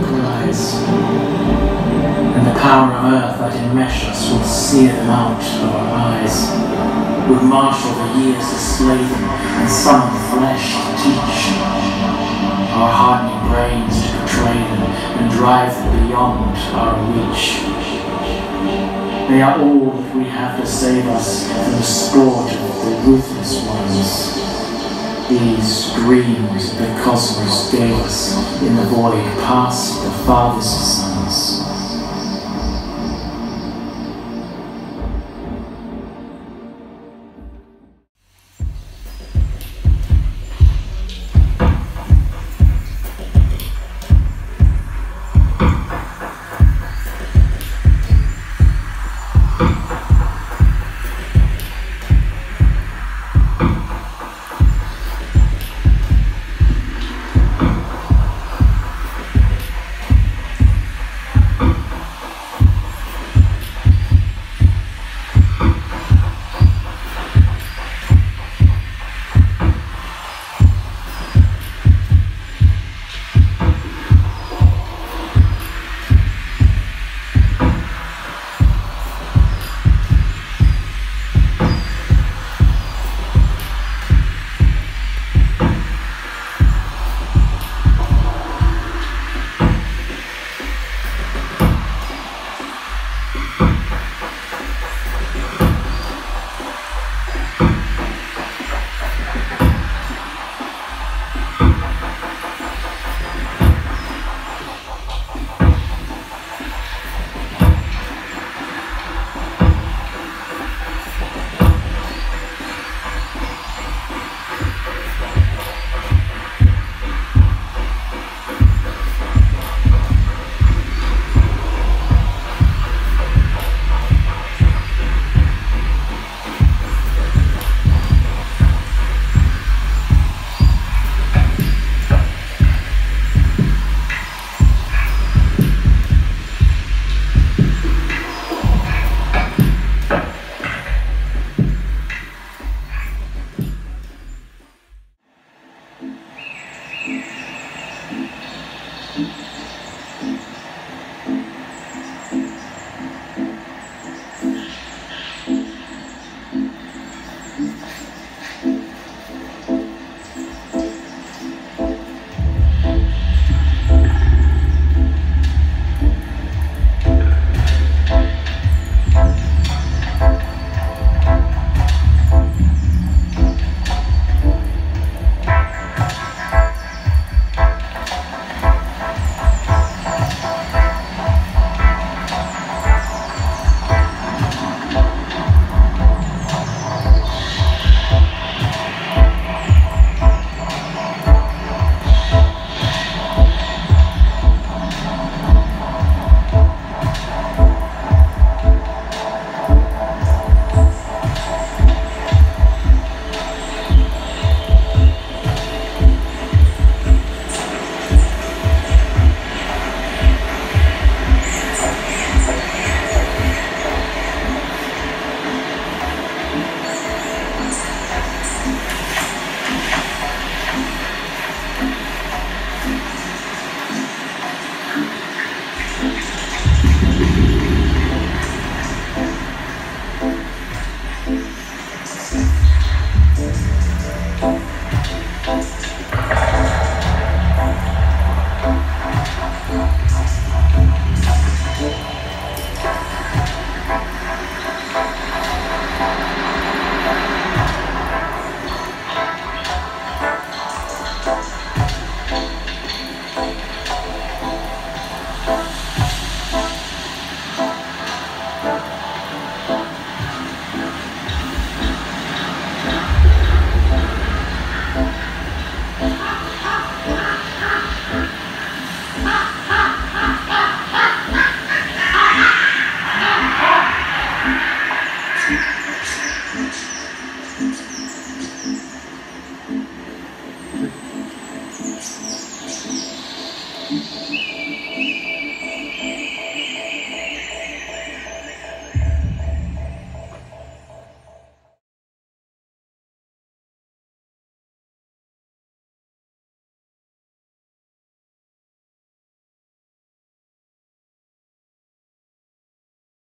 blue eyes, and the power of earth that enmeshed us will sear them out of our eyes, would marshal the years to slay them, and summon flesh to teach, our hardening brains to betray them, and drive them beyond our reach. They are all that we have to save us and restore to the ruthless ones. These dreams the cosmos gave us in the void past the farthest